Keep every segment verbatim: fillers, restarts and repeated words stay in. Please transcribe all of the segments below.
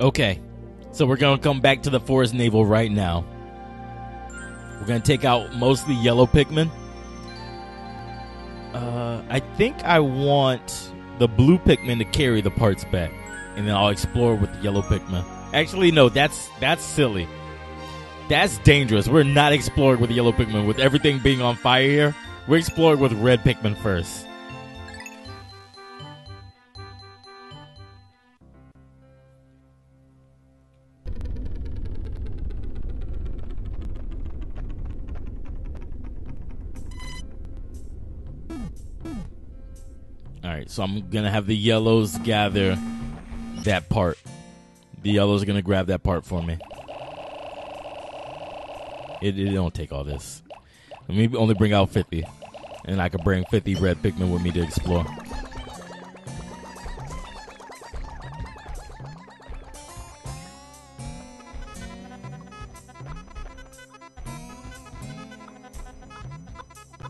Okay, so we're going to come back to the Forest Naval right now. We're going to take out mostly yellow Pikmin. Uh, I think I want the blue Pikmin to carry the parts back, and then I'll explore with the yellow Pikmin. Actually, no, that's that's silly. That's dangerous. We're not exploring with the yellow Pikmin. With everything being on fire here, we're exploring with red Pikmin first. Alright, so I'm going to have the yellows gather that part. The yellows are going to grab that part for me. It, it don't take all this. Let me only bring out fifty. And I can bring fifty red Pikmin with me to explore.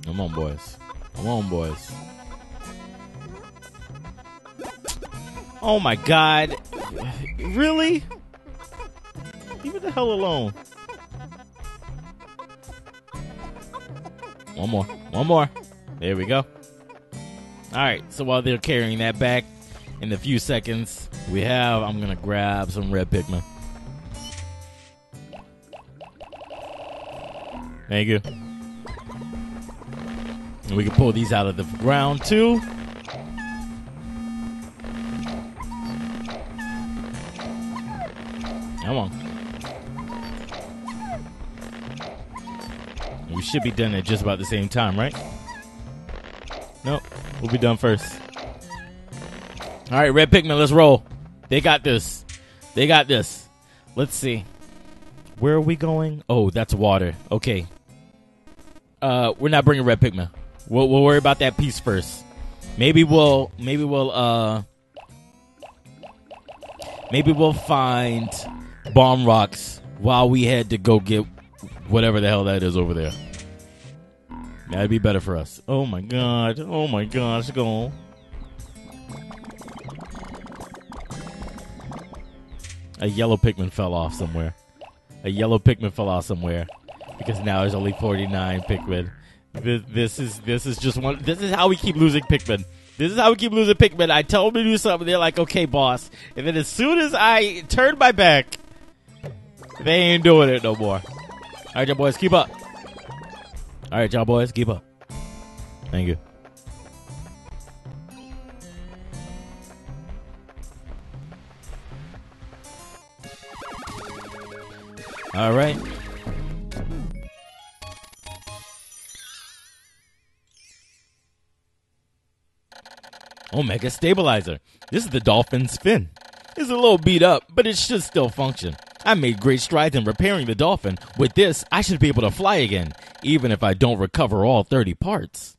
Come on, boys. Come on, boys. Oh my god. Really? Leave it the hell alone. One more. One more. There we go. Alright, so while they're carrying that back, in the few seconds we have, I'm gonna grab some red Pikmin. Thank you. And we can pull these out of the ground too. Come on. We should be done at just about the same time, right? Nope. We'll be done first. All right, red Pikmin, let's roll. They got this. They got this. Let's see. Where are we going? Oh, that's water. Okay. Uh, we're not bringing red Pikmin. We'll, we'll worry about that piece first. Maybe we'll... Maybe we'll... Uh, maybe we'll find... bomb rocks while we had to go get whatever the hell that is over there. That'd be better for us. Oh my god. Oh my gosh. Go. A yellow Pikmin fell off somewhere. A yellow Pikmin fell off somewhere. Because now there's only forty-nine Pikmin. This, this is this is just one. This is how we keep losing Pikmin. This is how we keep losing Pikmin. I tell them to do something. They're like, okay, boss. And then as soon as I turn my back, they ain't doing it no more. All right, y'all boys, keep up. All right, y'all boys, keep up. Thank you. All right. Omega Stabilizer. This is the Dolphin's fin. It's a little beat up, but it should still function. I made great strides in repairing the Dolphin. With this, I should be able to fly again, even if I don't recover all thirty parts.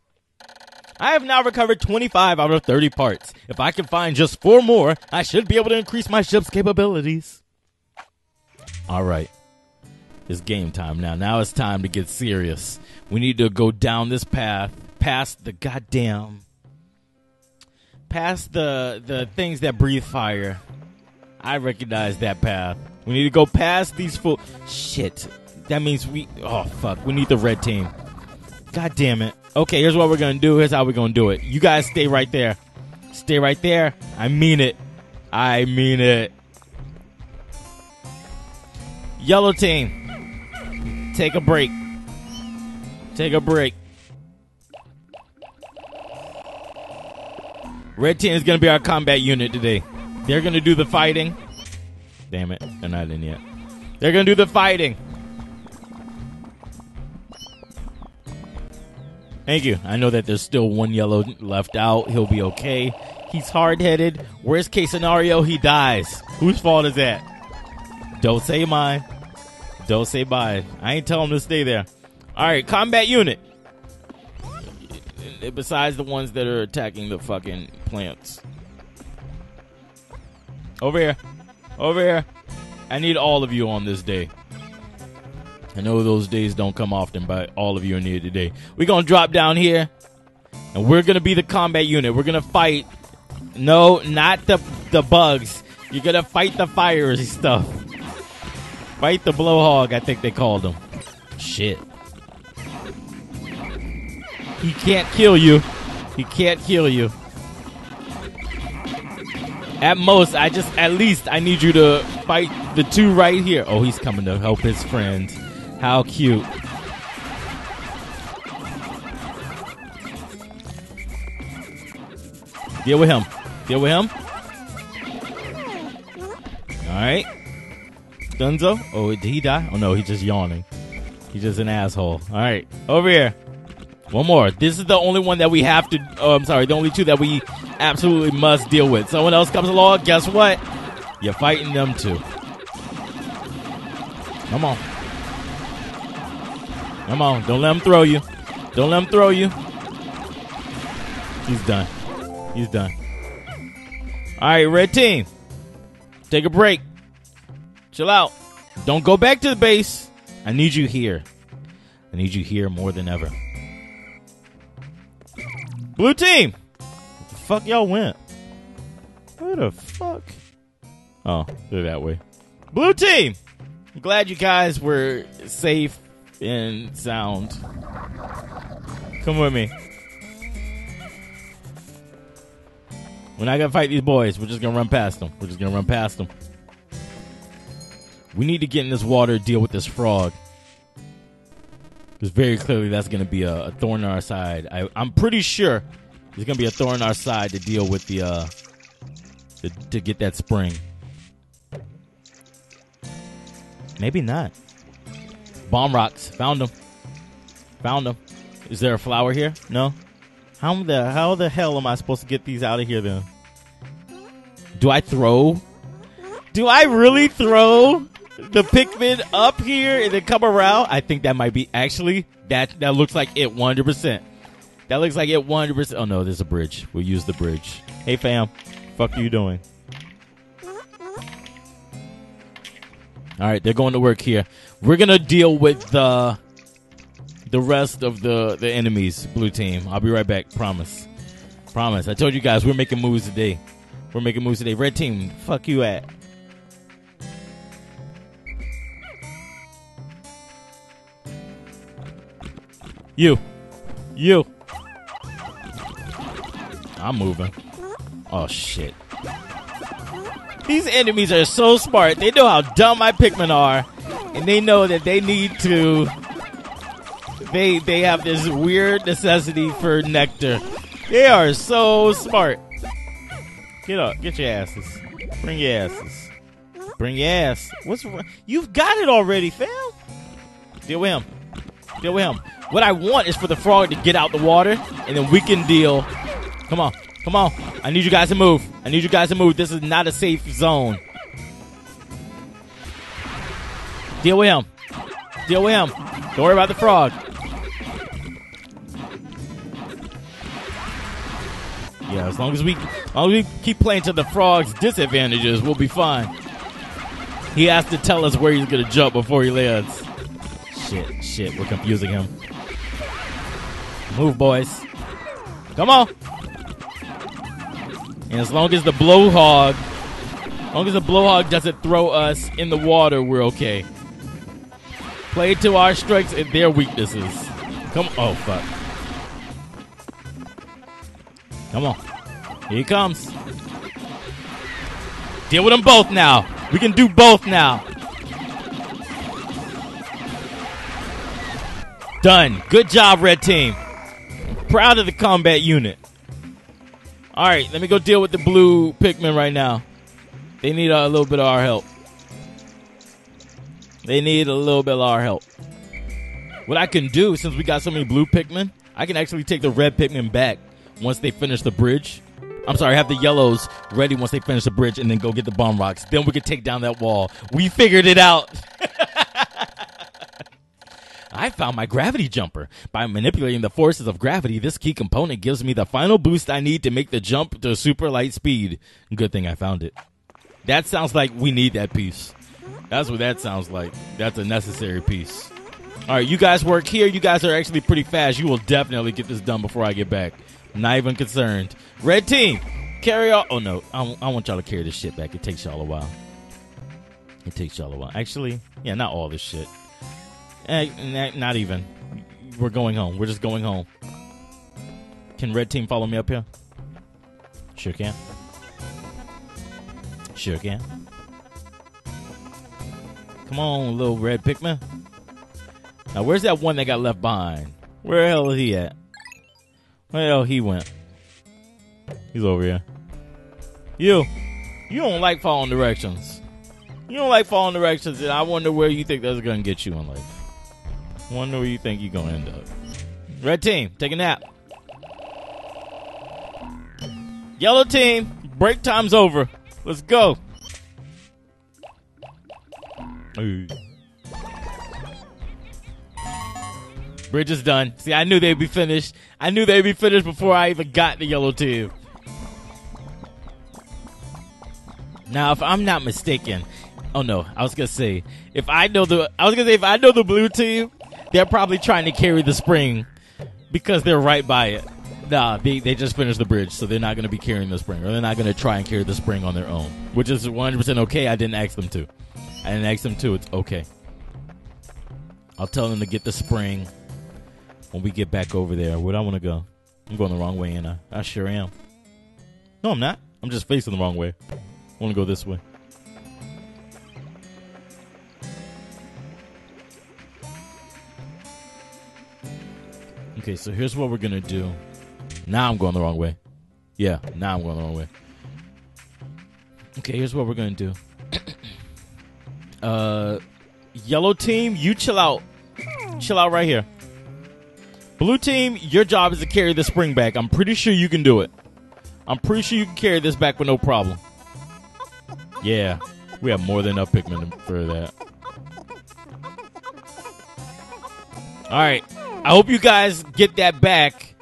I have now recovered twenty-five out of thirty parts. If I can find just four more, I should be able to increase my ship's capabilities. Alright. It's game time now. Now it's time to get serious. We need to go down this path, past the goddamn... Past the, the things that breathe fire. I recognize that path. We need to go past these fo- Shit. That means we- Oh, fuck. We need the red team. God damn it. Okay, here's what we're gonna do. Here's how we're gonna do it. You guys stay right there. Stay right there. I mean it. I mean it. Yellow team. Take a break. Take a break. Red team is going to be our combat unit today. They're going to do the fighting. Damn it. They're not in yet. They're going to do the fighting. Thank you. I know that there's still one yellow left out. He'll be okay. He's hard-headed. Worst case scenario, he dies. Whose fault is that? Don't say mine. Don't say mine. I ain't telling him to stay there. All right, combat unit. Besides the ones that are attacking the fucking plants. Over here. Over here. I need all of you on this day. I know those days don't come often, but all of you are needed today. We're going to drop down here. And we're going to be the combat unit. We're going to fight. No, not the, the bugs. You're gonna fight the fires and stuff. Fight the blowhog, I think they called him. Shit. He can't kill you. He can't kill you. At most, I just, at least I need you to fight the two right here. Oh, he's coming to help his friend. How cute. Deal with him. Deal with him. Alright. Dunzo. Oh, did he die? Oh, no, he's just yawning. He's just an asshole. Alright, over here. One more. This is the only one that we have to... Oh, I'm sorry. The only two that we absolutely must deal with. Someone else comes along. Guess what? You're fighting them too. Come on. Come on. Don't let them throw you. Don't let them throw you. He's done. He's done. All right, red team. Take a break. Chill out. Don't go back to the base. I need you here. I need you here more than ever. Blue team! Where the fuck y'all went? Where the fuck? Oh, they're that way. Blue team! I'm glad you guys were safe and sound. Come with me. We're not gonna fight these boys. We're just gonna run past them. We're just gonna run past them. We need to get in this water, deal with this frog. Because very clearly that's going to be a, a thorn in our side. I, I'm pretty sure there's going to be a thorn in our side to deal with the, uh, to, to get that spring. Maybe not. Bomb rocks. Found them. Found them. Is there a flower here? No? How the, how the hell am I supposed to get these out of here then? Do I throw? Do I really throw the Pikmin up here and then come around? I think that might be actually that that looks like it one hundred percent. That looks like it one hundred percent. Oh no, there's a bridge. We'll use the bridge. Hey fam, fuck you doing? All right, they're going to work here. We're gonna deal with the the rest of the the enemies. Blue team, I'll be right back. Promise, promise. I told you guys we're making moves today. We're making moves today. Red team, fuck you at. You. You. I'm moving. Oh, shit. These enemies are so smart. They know how dumb my Pikmin are. And they know that they need to... They, they have this weird necessity for nectar. They are so smart. Get up. Get your asses. Bring your asses. Bring your ass. What's wrong? You've got it already, fam. Deal with him. Deal with him. What I want is for the frog to get out the water, and then we can deal. Come on. Come on. I need you guys to move. I need you guys to move. This is not a safe zone. Deal with him. Deal with him. Don't worry about the frog. Yeah, as long as we, as long as we keep playing to the frog's disadvantages, we'll be fine. He has to tell us where he's going to jump before he lands. Shit, shit. We're confusing him. Move, boys. Come on. And as long as the blowhog, as long as the blowhog doesn't throw us in the water, we're okay. Play to our strengths and their weaknesses. Come on. Oh, fuck. Come on. Here he comes. Deal with them both now. We can do both now. Done. Good job, red team. Proud of the combat unit. All right, let me go deal with the blue Pikmin right now. They need a little bit of our help. They need a little bit of our help. What I can do, since we got so many blue Pikmin, I can actually take the red Pikmin back once they finish the bridge. I'm sorry, have the yellows ready once they finish the bridge and then go get the bomb rocks. Then we can take down that wall. We figured it out. I found my gravity jumper. By manipulating the forces of gravity, this key component gives me the final boost I need to make the jump to super light speed. Good thing I found it. That sounds like we need that piece. That's what that sounds like. That's a necessary piece. All right, you guys work here. You guys are actually pretty fast. You will definitely get this done before I get back. I'm not even concerned. Red team, Carry all. Oh no, I, I want y'all to carry this shit back. It takes y'all a while. It takes y'all a while. Actually, yeah, not all this shit. Eh, not even. We're going home. We're just going home. Can red team follow me up here? Sure can. Sure can. Come on, little red Pikmin. Now, where's that one that got left behind? Where the hell is he at? Where the hell he went? He's over here. You. You don't like following directions. You don't like following directions, and I wonder where you think that's going to get you in life. Wonder where you think you're going to end up. Red team, take a nap. Yellow team, break time's over. Let's go. Ooh. Bridge is done. See, I knew they'd be finished. I knew they'd be finished before I even got the yellow team. Now, if I'm not mistaken, oh no, I was gonna say if I know the, I was gonna say if I know the blue team, they're probably trying to carry the spring because they're right by it. Nah, they they just finished the bridge, so they're not gonna be carrying the spring, or they're not gonna try and carry the spring on their own, which is one hundred percent okay. I didn't ask them to. I didn't ask them to. It's okay. I'll tell them to get the spring when we get back over there. Where do I want to go? I'm going the wrong way, and I, I sure am. No, I'm not. I'm just facing the wrong way. I want to go this way. Okay, so here's what we're going to do. Now I'm going the wrong way. Yeah, now I'm going the wrong way. Okay, here's what we're going to do. uh, Yellow team, you chill out. Chill out right here. Blue team, your job is to carry the spring back. I'm pretty sure you can do it. I'm pretty sure you can carry this back with no problem. Yeah, we have more than enough Pikmin for that. All right, I hope you guys get that back.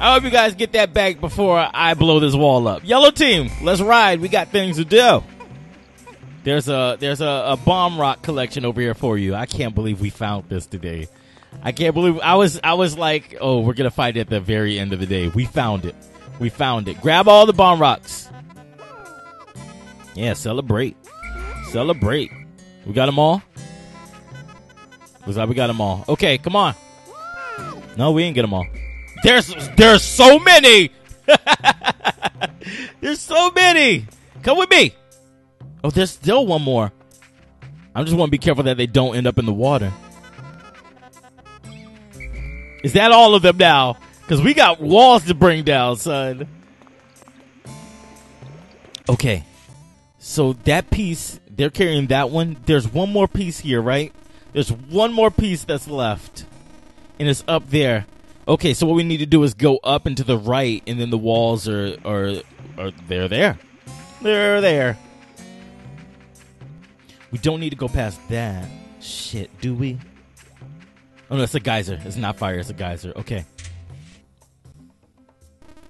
I hope you guys get that back before I blow this wall up. Yellow team, let's ride. We got things to do. There's a there's a, a bomb rock collection over here for you. I can't believe we found this today. I can't believe I was I was like, oh, we're gonna fight at the very end of the day. We found it. We found it. Grab all the bomb rocks. Yeah, celebrate. Celebrate. We got them all? Looks like we got them all. Okay, come on. No, we ain't get them all. There's there's so many. There's so many. Come with me. Oh, there's still one more. I just want to be careful that they don't end up in the water. Is that all of them now? Because we got walls to bring down, son. Okay. So that piece, they're carrying that one. There's one more piece here, right? There's one more piece that's left. And it's up there. Okay, so what we need to do is go up and to the right, and then the walls are, are, are they're there. They're there. We don't need to go past that. Shit, do we? Oh, no, it's a geyser. It's not fire. It's a geyser. Okay.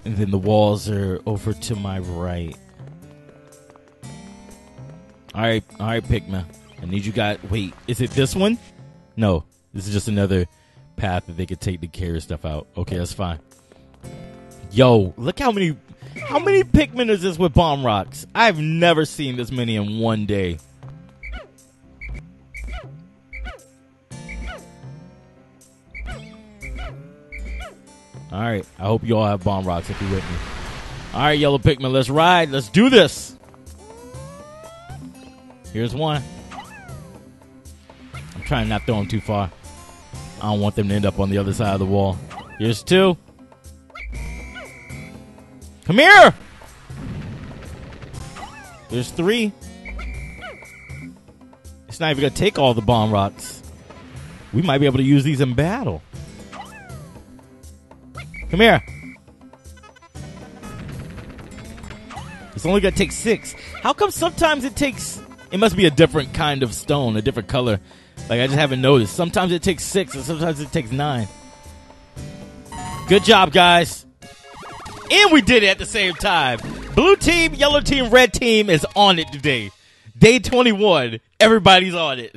And then the walls are over to my right. All right. All right, Pikmin. I need you guys. Wait, is it this one? No. This is just another path that they could take to carry stuff out. Okay, that's fine. Yo, look how many, how many Pikmin is this with bomb rocks? I've never seen this many in one day. All right, I hope you all have bomb rocks if you're with me. All right, yellow Pikmin, let's ride. Let's do this. Here's one. I'm trying not to throw them too far. I don't want them to end up on the other side of the wall. Here's two. Come here. There's three. It's not even going to take all the bomb rocks. We might be able to use these in battle. Come here. It's only going to take six. How come sometimes it takes... It must be a different kind of stone, a different color. Like, I just haven't noticed. Sometimes it takes six, and sometimes it takes nine. Good job, guys. And we did it at the same time. Blue team, yellow team, red team is on it today. Day twenty-one. Everybody's on it.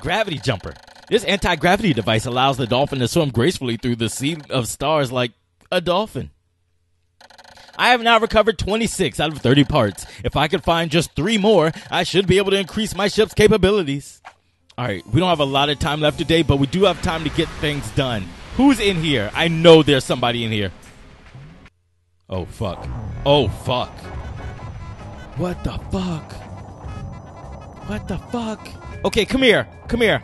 Gravity jumper. This anti-gravity device allows the dolphin to swim gracefully through the sea of stars like a dolphin. I have now recovered twenty-six out of thirty parts. If I could find just three more, I should be able to increase my ship's capabilities. All right, we don't have a lot of time left today, but we do have time to get things done. Who's in here? I know there's somebody in here. Oh, fuck. Oh, fuck. What the fuck? What the fuck? Okay, come here. Come here.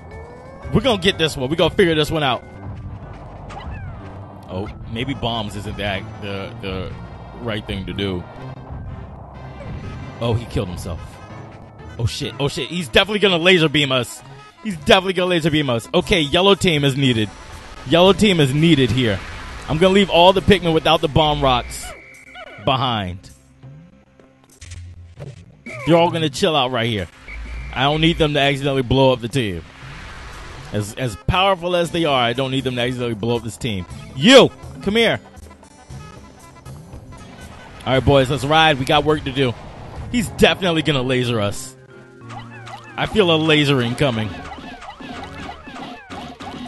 We're gonna get this one. We're gonna figure this one out. Oh, maybe bombs isn't that the, the right thing to do. Oh, he killed himself. Oh, shit. Oh, shit. He's definitely gonna laser beam us. He's definitely gonna laser beam us. Okay, yellow team is needed. Yellow team is needed here. I'm gonna leave all the Pikmin without the bomb rocks behind. They're all gonna chill out right here. I don't need them to accidentally blow up the team. As as powerful as they are, I don't need them to accidentally blow up this team. You, come here. All right, boys, let's ride. We got work to do. He's definitely gonna laser us. I feel a lasering coming.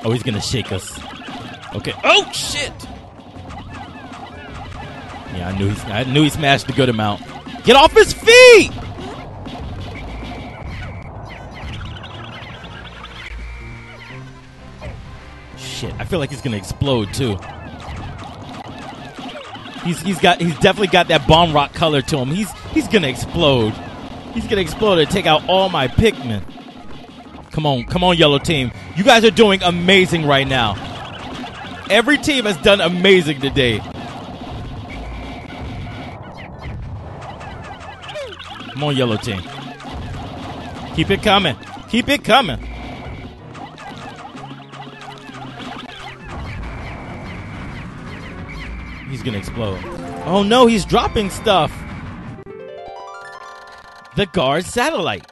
Oh, he's gonna shake us. Okay. Oh shit! Yeah, I knew he. I knew he smashed a good amount. Get off his feet! Shit, I feel like he's gonna explode too. He's he's got he's definitely got that bomb rock color to him. He's he's gonna explode. He's gonna explode and take out all my Pikmin. Come on, come on, yellow team. You guys are doing amazing right now. Every team has done amazing today. Come on, yellow team. Keep it coming. Keep it coming. He's gonna explode. Oh no, he's dropping stuff. The Guard satellite.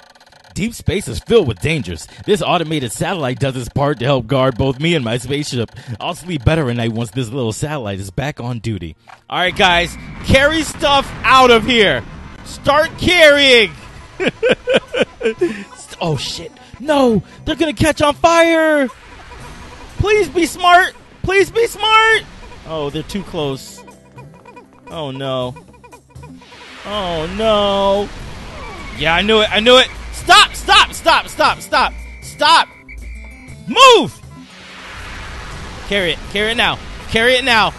Deep space is filled with dangers. This automated satellite does its part to help guard both me and my spaceship. I'll sleep better at night once this little satellite is back on duty. All right, guys, carry stuff out of here. Start carrying. Oh shit! No, they're gonna catch on fire. Please be smart. Please be smart. Oh, they're too close. Oh, no. Oh, no. Yeah, I knew it. I knew it. Stop, stop, stop, stop, stop, stop. Move. Carry it. Carry it now. Carry it now.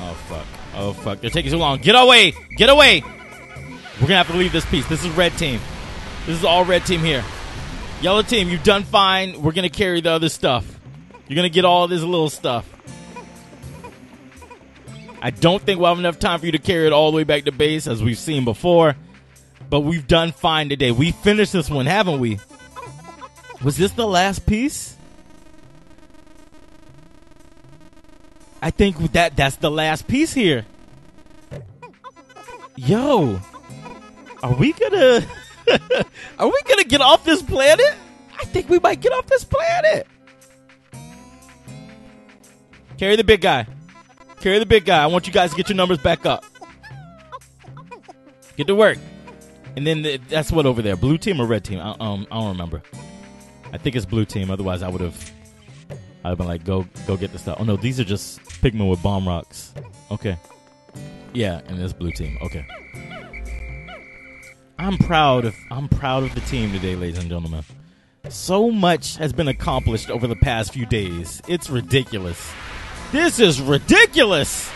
Oh, fuck. Oh, fuck. They're taking too long. Get away. Get away. We're going to have to leave this piece. This is red team. This is all red team here. Yellow team, you've done fine. We're going to carry the other stuff. You're going to get all this little stuff. I don't think we'll have enough time for you to carry it all the way back to base, as we've seen before. But we've done fine today. We finished this one, haven't we? Was this the last piece? I think that that's the last piece here. Yo, are we gonna are we gonna get off this planet? I think we might get off this planet. Carry the big guy. Carry the big guy. I want you guys to get your numbers back up. Get to work. And then the, that's what over there. Blue team or red team? I, um, I don't remember. I think it's blue team. Otherwise, I would have I would have been like, go go get the stuff. Oh, no. These are just Pikmin with bomb rocks. Okay. Yeah, and it's blue team. Okay. I'm proud of I'm proud of the team today, ladies and gentlemen. So much has been accomplished over the past few days. It's ridiculous. This is ridiculous.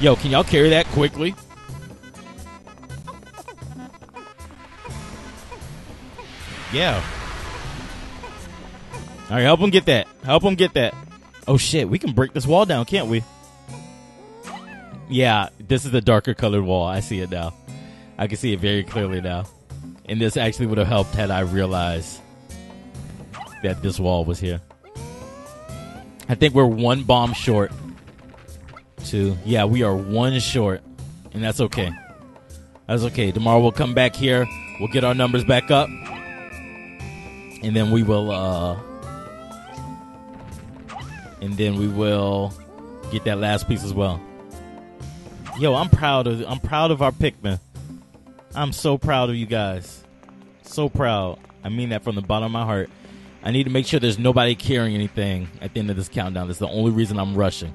Yo, can y'all carry that quickly? Yeah. All right, help him get that. Help him get that. Oh, shit. We can break this wall down, can't we? Yeah, this is the darker colored wall. I see it now. I can see it very clearly now. And this actually would have helped had I realized that this wall was here. I think we're one bomb short. Two. Yeah, we are one short. And that's okay. That's okay. Tomorrow we'll come back here. We'll get our numbers back up. And then we will, uh... And then we will get that last piece as well. Yo, I'm proud of... I'm proud of our Pikmin. I'm so proud of you guys. So proud. I mean that from the bottom of my heart. I need to make sure there's nobody carrying anything at the end of this countdown. That's the only reason I'm rushing.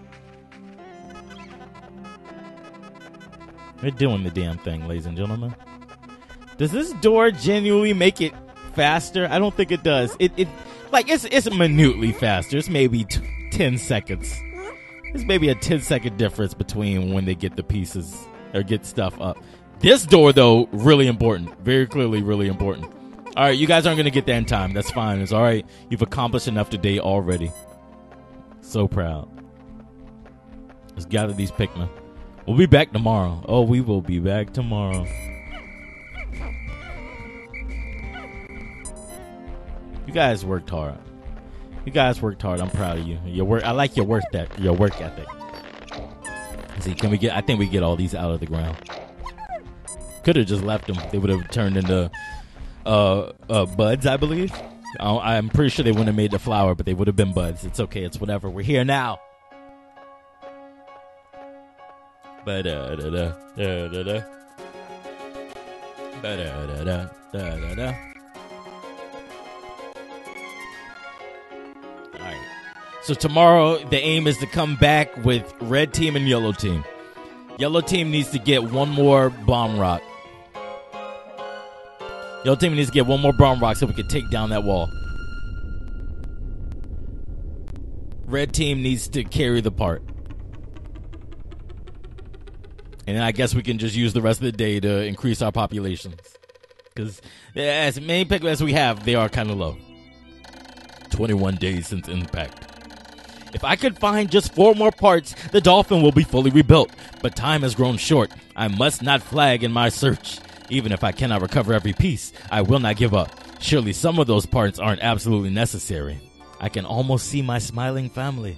They're doing the damn thing, ladies and gentlemen. Does this door genuinely make it faster? I don't think it does. It, it like, it's it's minutely faster. It's maybe t ten seconds. It's maybe a ten second difference between when they get the pieces or get stuff up. This door, though, really important. Very clearly, really important. All right, you guys aren't going to get that in time. That's fine. It's all right. You've accomplished enough today already. So proud. Let's gather these Pikmin. We'll be back tomorrow. Oh, we will be back tomorrow. You guys worked hard. You guys worked hard. I'm proud of you. Your work. I like your work. That your work ethic. Let's see, can we get? I think we get all these out of the ground. Could have just left them. They would have turned into uh, uh, buds, I believe. Oh, I'm pretty sure they wouldn't have made the flower, but they would have been buds. It's okay. It's whatever. We're here now. Ba da da da da da da. Ba da da da da da da. So tomorrow, the aim is to come back with red team and yellow team. Yellow team needs to get one more bomb rock. Yellow team needs to get one more bomb rock so we can take down that wall. Red team needs to carry the part. And then I guess we can just use the rest of the day to increase our populations. Because as many Pikmin as we have, they are kind of low. twenty-one days since impact. If I could find just four more parts, the Dolphin will be fully rebuilt. But time has grown short. I must not flag in my search. Even if I cannot recover every piece, I will not give up. Surely some of those parts aren't absolutely necessary. I can almost see my smiling family.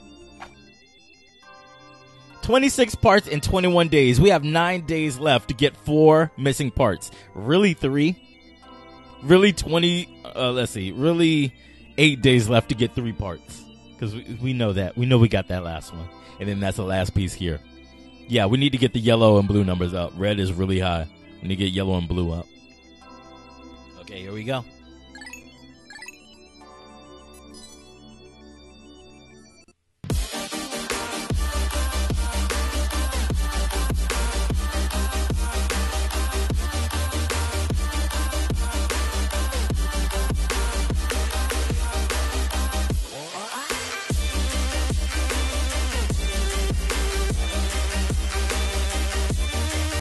twenty-six parts in twenty-one days. We have nine days left to get four missing parts. Really three? Really twenty, uh, let's see, really eight days left to get three parts. Because we, we know that. We know we got that last one. And then that's the last piece here. Yeah, we need to get the yellow and blue numbers up. Red is really high. We need to get yellow and blue up. Okay, here we go.